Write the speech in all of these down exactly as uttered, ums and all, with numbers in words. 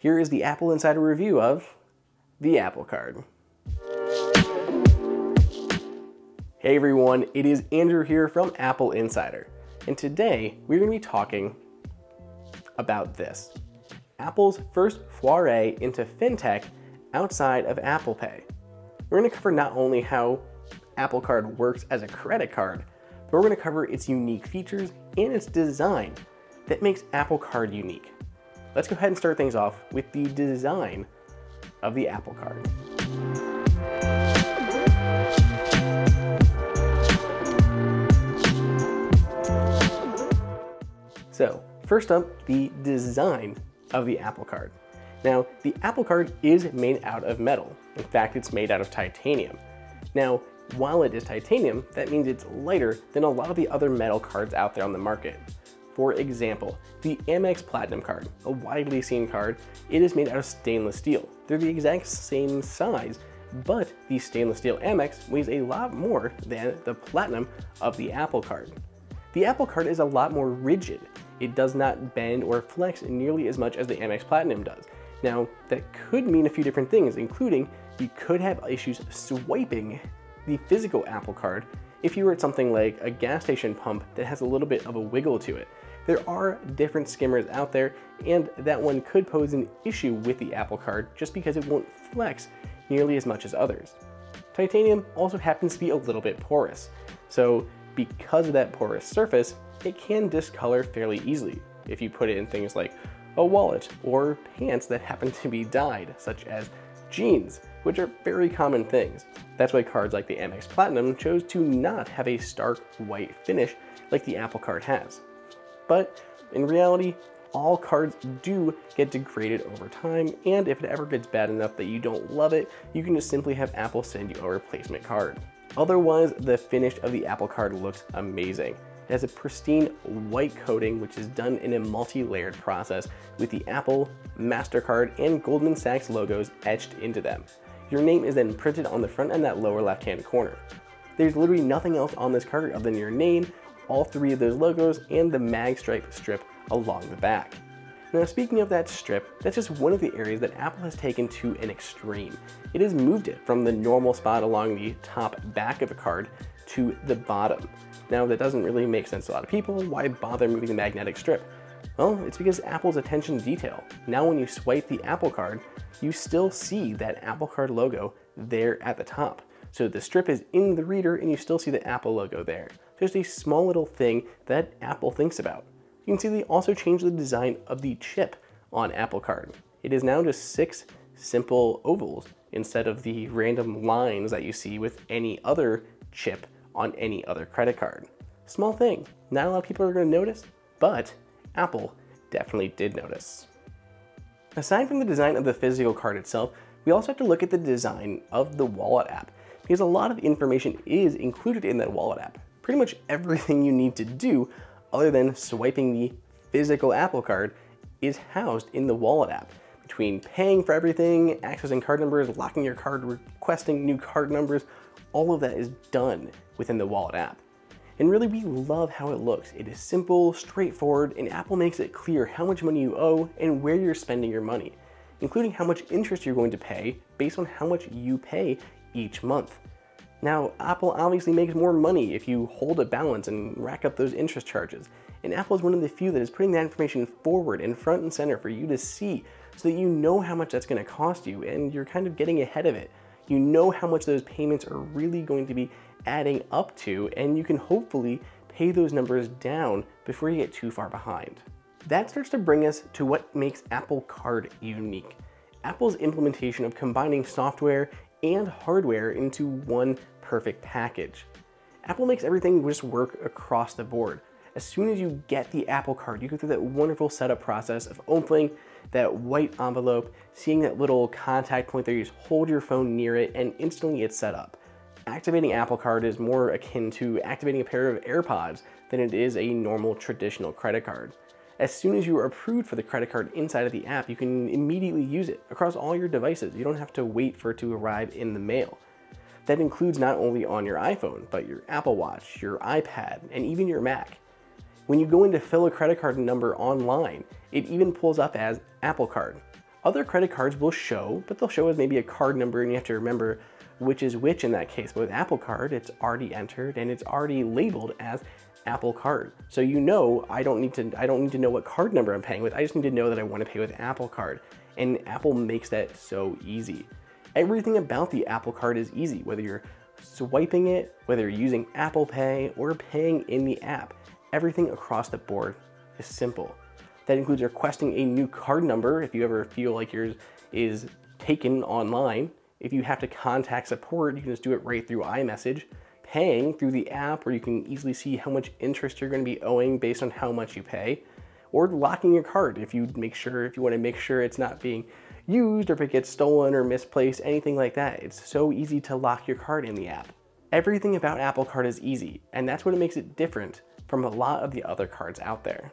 Here is the Apple Insider review of the Apple Card. Hey everyone, it is Andrew here from Apple Insider. And today we're going to be talking about this. Apple's first foray into FinTech outside of Apple Pay. We're going to cover not only how Apple Card works as a credit card, but we're going to cover its unique features and its design that makes Apple Card unique. Let's go ahead and start things off with the design of the Apple Card. So, first up, the design of the Apple Card. Now, the Apple Card is made out of metal. In fact, it's made out of titanium. Now, while it is titanium, that means it's lighter than a lot of the other metal cards out there on the market. For example, the Amex Platinum card, a widely seen card, it is made out of stainless steel. They're the exact same size, but the stainless steel Amex weighs a lot more than the Platinum of the Apple Card. The Apple Card is a lot more rigid. It does not bend or flex nearly as much as the Amex Platinum does. Now, that could mean a few different things, including you could have issues swiping the physical Apple Card if you were at something like a gas station pump that has a little bit of a wiggle to it. There are different skimmers out there, and that one could pose an issue with the Apple Card just because it won't flex nearly as much as others. Titanium also happens to be a little bit porous, so because of that porous surface, it can discolor fairly easily if you put it in things like a wallet or pants that happen to be dyed, such as jeans, which are very common things. That's why cards like the Amex Platinum chose to not have a stark white finish like the Apple Card has. But in reality, all cards do get degraded over time, and if it ever gets bad enough that you don't love it, you can just simply have Apple send you a replacement card. Otherwise, the finish of the Apple Card looks amazing. It has a pristine white coating, which is done in a multi-layered process with the Apple, MasterCard, and Goldman Sachs logos etched into them. Your name is then printed on the front and that lower left-hand corner. There's literally nothing else on this card other than your name, all three of those logos, and the mag stripe strip along the back. Now, speaking of that strip, that's just one of the areas that Apple has taken to an extreme. It has moved it from the normal spot along the top back of a card to the bottom. Now, that doesn't really make sense to a lot of people. Why bother moving the magnetic strip? Well, it's because Apple's attention to detail. Now, when you swipe the Apple Card, you still see that Apple Card logo there at the top. So the strip is in the reader and you still see the Apple logo there. Just a small little thing that Apple thinks about. You can see they also changed the design of the chip on Apple Card. It is now just six simple ovals instead of the random lines that you see with any other chip on any other credit card. Small thing, not a lot of people are going to notice, but Apple definitely did notice. Aside from the design of the physical card itself, we also have to look at the design of the Wallet app, because a lot of information is included in that Wallet app. Pretty much everything you need to do other than swiping the physical Apple Card is housed in the Wallet app. Between paying for everything, accessing card numbers, locking your card, requesting new card numbers, all of that is done within the Wallet app. And really, we love how it looks. It is simple, straightforward, and Apple makes it clear how much money you owe and where you're spending your money, including how much interest you're going to pay based on how much you pay each month. Now, Apple obviously makes more money if you hold a balance and rack up those interest charges. And Apple is one of the few that is putting that information forward and front and center for you to see so that you know how much that's going to cost you and you're kind of getting ahead of it. You know how much those payments are really going to be adding up to, and you can hopefully pay those numbers down before you get too far behind. That starts to bring us to what makes Apple Card unique. Apple's implementation of combining software and hardware into one perfect package. Apple makes everything just work across the board. As soon as you get the Apple Card, you go through that wonderful setup process of opening that white envelope, seeing that little contact point there, you just hold your phone near it and instantly it's set up. Activating Apple Card is more akin to activating a pair of AirPods than it is a normal traditional credit card. As soon as you are approved for the credit card inside of the app, you can immediately use it across all your devices. You don't have to wait for it to arrive in the mail. That includes not only on your iPhone, but your Apple Watch, your iPad, and even your Mac. When you go in to fill a credit card number online, it even pulls up as Apple Card. Other credit cards will show, but they'll show as maybe a card number, and you have to remember which is which in that case. But with Apple Card, it's already entered and it's already labeled as Apple Card. So you know, I don't need to I don't need to know what card number I'm paying with. I just need to know that I want to pay with Apple Card. And Apple makes that so easy. Everything about the Apple Card is easy, whether you're swiping it, whether you're using Apple Pay, or paying in the app. Everything across the board is simple. That includes requesting a new card number if you ever feel like yours is taken online. If you have to contact support, you can just do it right through iMessage. Paying through the app, where you can easily see how much interest you're going to be owing based on how much you pay. Or locking your card if you make sure, if you want to make sure it's not being used, or if it gets stolen or misplaced, anything like that. It's so easy to lock your card in the app. Everything about Apple Card is easy, and that's what makes it different from a lot of the other cards out there.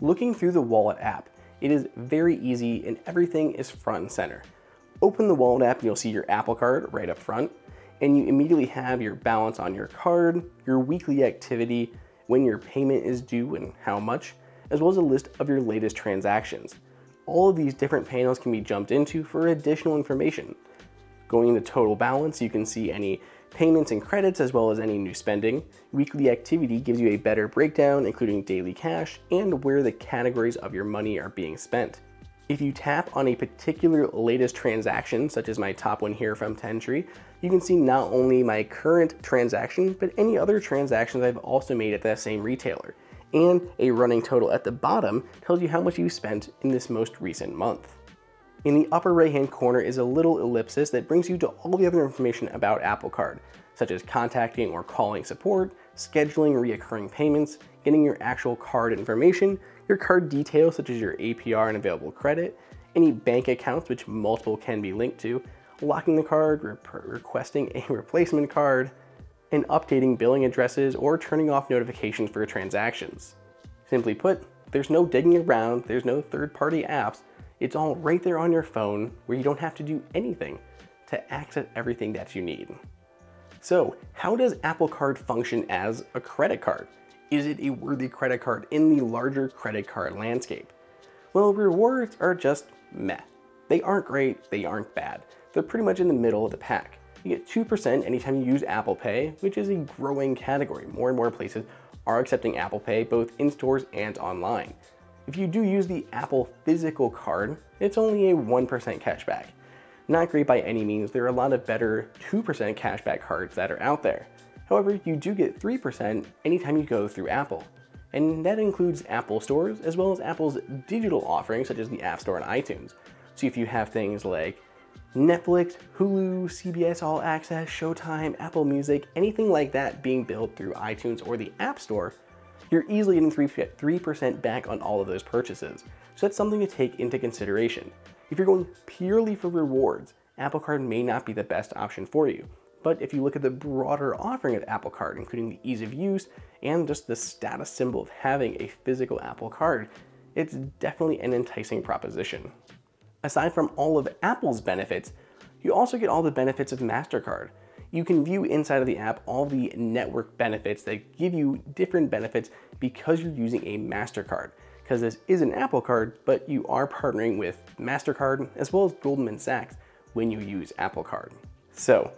Looking through the Wallet app, it is very easy and everything is front and center. Open the Wallet app and you'll see your Apple Card right up front, and you immediately have your balance on your card, your weekly activity, when your payment is due and how much, as well as a list of your latest transactions. All of these different panels can be jumped into for additional information. Going into total balance, you can see any payments and credits as well as any new spending. Weekly activity gives you a better breakdown, including daily cash and where the categories of your money are being spent. If you tap on a particular latest transaction, such as my top one here from Tentree, you can see not only my current transaction, but any other transactions I've also made at that same retailer. And a running total at the bottom tells you how much you spent in this most recent month. In the upper right-hand corner is a little ellipsis that brings you to all the other information about Apple Card, such as contacting or calling support, scheduling reoccurring payments, getting your actual card information, your card details such as your A P R and available credit, any bank accounts, which multiple can be linked to, locking the card, re- requesting a replacement card, and updating billing addresses or turning off notifications for transactions. Simply put, there's no digging around, there's no third-party apps, it's all right there on your phone where you don't have to do anything to access everything that you need. So how does Apple Card function as a credit card? Is it a worthy credit card in the larger credit card landscape? Well, rewards are just meh. They aren't great, they aren't bad. They're pretty much in the middle of the pack. You get two percent anytime you use Apple Pay, which is a growing category. More and more places are accepting Apple Pay, both in stores and online. If you do use the Apple physical card, it's only a one percent cashback. Not great by any means. There are a lot of better two percent cashback cards that are out there. However, you do get three percent anytime you go through Apple. And that includes Apple stores, as well as Apple's digital offerings, such as the App Store and iTunes. So if you have things like Netflix, Hulu, C B S All Access, Showtime, Apple Music, anything like that being billed through iTunes or the App Store, you're easily getting three percent back on all of those purchases. So that's something to take into consideration. If you're going purely for rewards, Apple Card may not be the best option for you. But if you look at the broader offering of Apple Card, including the ease of use and just the status symbol of having a physical Apple Card, it's definitely an enticing proposition. Aside from all of Apple's benefits, you also get all the benefits of MasterCard. You can view inside of the app all the network benefits that give you different benefits because you're using a MasterCard. Because this is an Apple Card, but you are partnering with MasterCard as well as Goldman Sachs when you use Apple Card. So,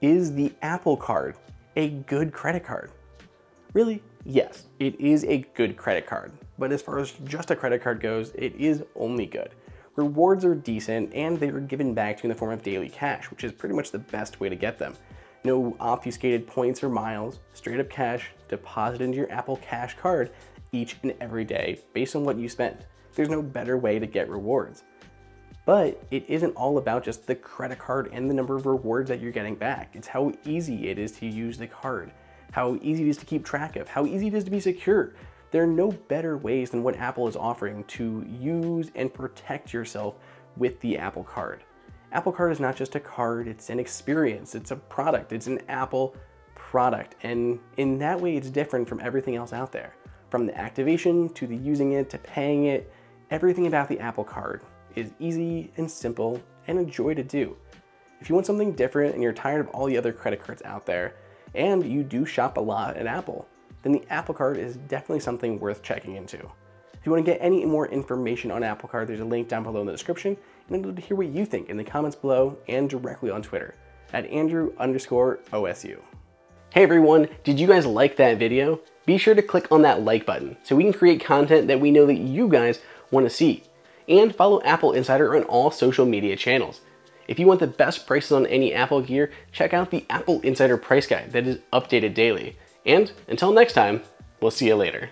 is the Apple Card a good credit card? Really? Yes, it is a good credit card. But as far as just a credit card goes, it is only good. Rewards are decent, and they are given back to you in the form of daily cash, which is pretty much the best way to get them. No obfuscated points or miles, straight up cash deposited into your Apple Cash card each and every day based on what you spend. There's no better way to get rewards. But it isn't all about just the credit card and the number of rewards that you're getting back. It's how easy it is to use the card, how easy it is to keep track of, how easy it is to be secure. There are no better ways than what Apple is offering to use and protect yourself with the Apple Card. Apple Card is not just a card, it's an experience, it's a product, it's an Apple product. And in that way, it's different from everything else out there. From the activation, to the using it, to paying it, everything about the Apple Card is easy and simple and a joy to do. If you want something different and you're tired of all the other credit cards out there, and you do shop a lot at Apple, then the Apple Card is definitely something worth checking into. If you want to get any more information on Apple Card, there's a link down below in the description, and I'd love to hear what you think in the comments below and directly on Twitter at Andrew underscore OSU. Hey everyone, did you guys like that video? Be sure to click on that like button so we can create content that we know that you guys want to see. And follow Apple Insider on all social media channels. If you want the best prices on any Apple gear, check out the Apple Insider Price Guide that is updated daily. And until next time, we'll see you later.